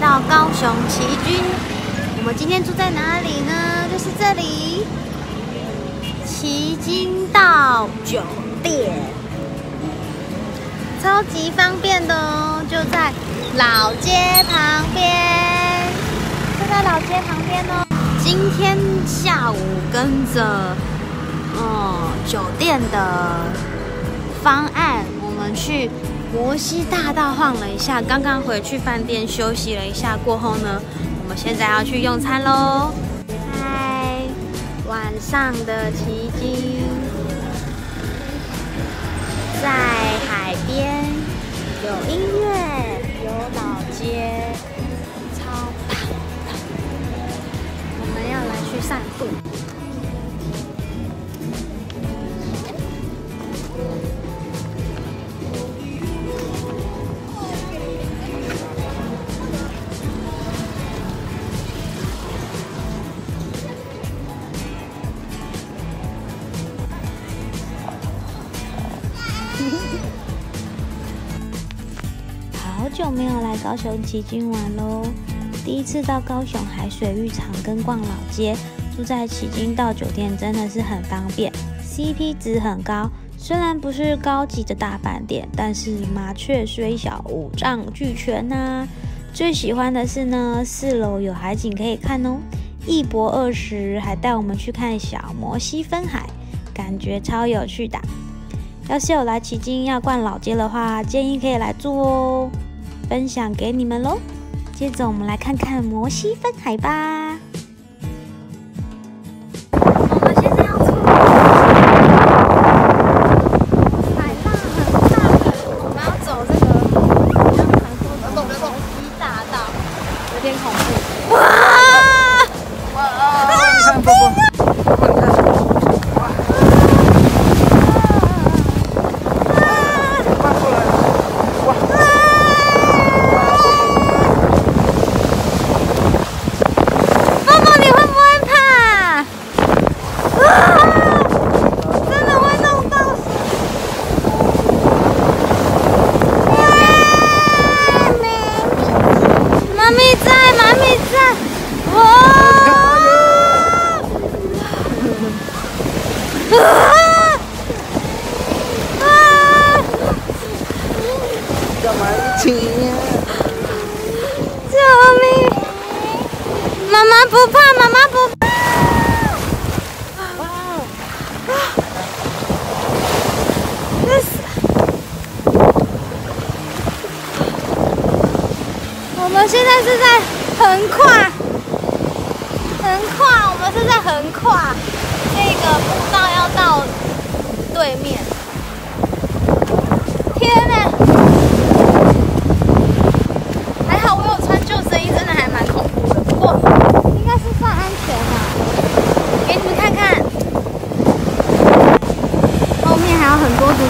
到高雄旗津，我们今天住在哪里呢？就是这里，旗津到酒店，超级方便的哦，就在老街旁边，就在老街旁边哦。今天下午跟着酒店的方案，我们去摩西大道晃了一下，刚刚回去饭店休息了一下，过后呢，我们现在要去用餐喽。嗨，晚上的旗津，在海边有音乐，有老街，超棒的。我们要来去散步。好久没有来高雄旗津玩喽，第一次到高雄海水浴场跟逛老街，住在旗津到酒店真的是很方便 ，CP 值很高。虽然不是高级的大饭店，但是麻雀虽小，五脏俱全呐。最喜欢的是呢，4楼有海景可以看哦。1泊20还带我们去看小摩西分海，感觉超有趣的。 要是有来旗津要逛老街的话，建议可以来住哦，分享给你们喽。接着我们来看看摩西分海吧。我们现在要出门，海浪很大，我们要走这个刚才说的摩西大道，有点恐怖。哇！ 救命！妈妈不怕，妈妈不怕。我们现在是在横跨，我们是在横跨这个步道要到对面。天哪！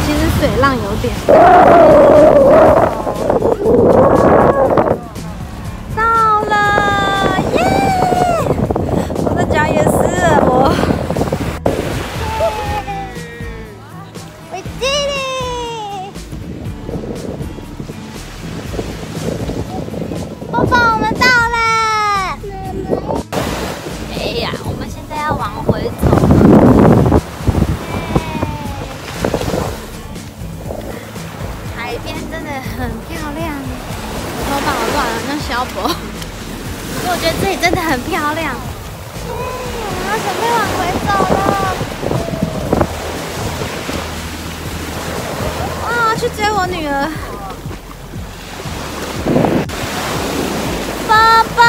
其实水浪有点到了耶！我的脚也湿了，我弟弟，宝宝，我们到了。哎呀，我们现在要往回走。 很漂亮，头发好乱啊，那小博。可是我觉得这里真的很漂亮。我要准备往回走了。啊，去追我女儿。爸爸。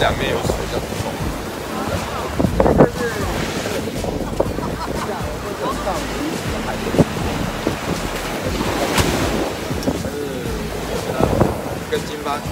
两边有水的。跟津巴区。